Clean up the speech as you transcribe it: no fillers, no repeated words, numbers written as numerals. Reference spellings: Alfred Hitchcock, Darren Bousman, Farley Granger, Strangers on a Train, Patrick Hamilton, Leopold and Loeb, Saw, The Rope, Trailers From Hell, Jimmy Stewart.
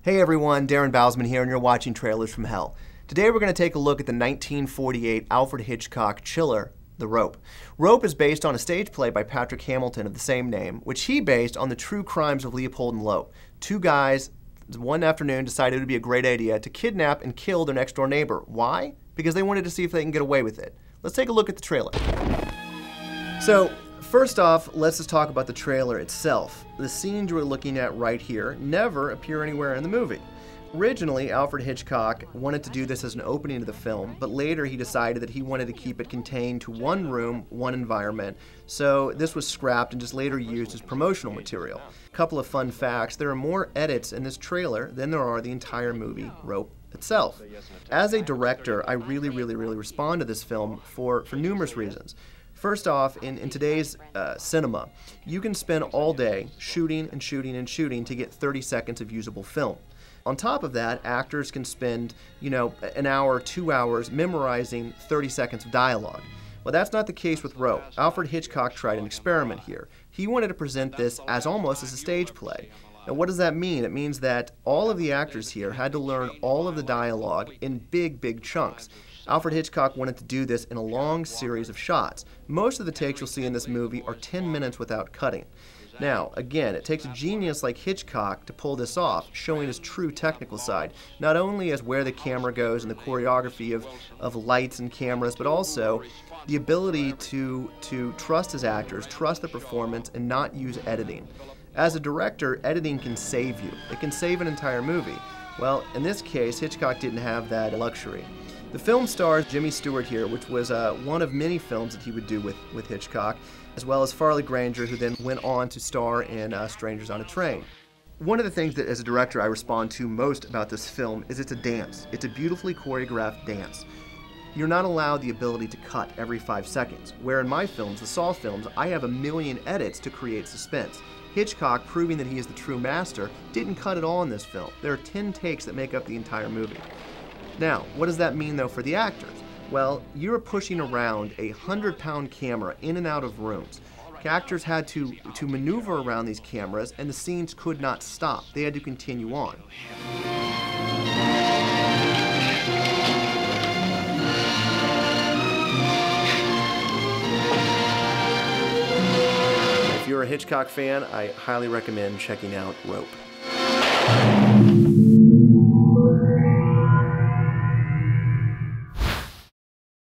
Hey everyone, Darren Bousman here, and you're watching Trailers from Hell. Today we're going to take a look at the 1948 Alfred Hitchcock chiller, The Rope. Rope is based on a stage play by Patrick Hamilton of the same name, which he based on the true crimes of Leopold and Loeb. Two guys, one afternoon, decided it would be a great idea to kidnap and kill their next door neighbor. Why? Because they wanted to see if they can get away with it. Let's take a look at the trailer. So, first off, let's just talk about the trailer itself. The scenes we're looking at right here never appear anywhere in the movie. Originally, Alfred Hitchcock wanted to do this as an opening to the film, but later he decided that he wanted to keep it contained to one room, one environment, so this was scrapped and just later used as promotional material. A couple of fun facts, there are more edits in this trailer than there are the entire movie, Rope itself. As a director, I really respond to this film for numerous reasons. First off, in today's cinema, you can spend all day shooting and shooting and shooting to get 30 seconds of usable film. On top of that, actors can spend, you know, an hour, 2 hours memorizing 30 seconds of dialogue. Well, that's not the case with Rope. Alfred Hitchcock tried an experiment here. He wanted to present this as almost as a stage play. Now, what does that mean? It means that all of the actors here had to learn all of the dialogue in big chunks. Alfred Hitchcock wanted to do this in a long series of shots. Most of the takes you'll see in this movie are 10 minutes without cutting. Now, again, it takes a genius like Hitchcock to pull this off, showing his true technical side, not only as where the camera goes and the choreography of lights and cameras, but also the ability to trust his actors, trust the performance, and not use editing. As a director, editing can save you. It can save an entire movie. Well, in this case, Hitchcock didn't have that luxury. The film stars Jimmy Stewart here, which was one of many films that he would do with Hitchcock, as well as Farley Granger, who then went on to star in Strangers on a Train. One of the things that, as a director, I respond to most about this film is it's a dance. It's a beautifully choreographed dance. You're not allowed the ability to cut every 5 seconds, where in my films, the Saw films, I have a million edits to create suspense. Hitchcock, proving that he is the true master, didn't cut at all in this film. There are 10 takes that make up the entire movie. Now, what does that mean, though, for the actors? Well, you're pushing around a 100-pound camera in and out of rooms. Actors had to maneuver around these cameras, and the scenes could not stop. They had to continue on. If you're a Hitchcock fan, I highly recommend checking out Rope.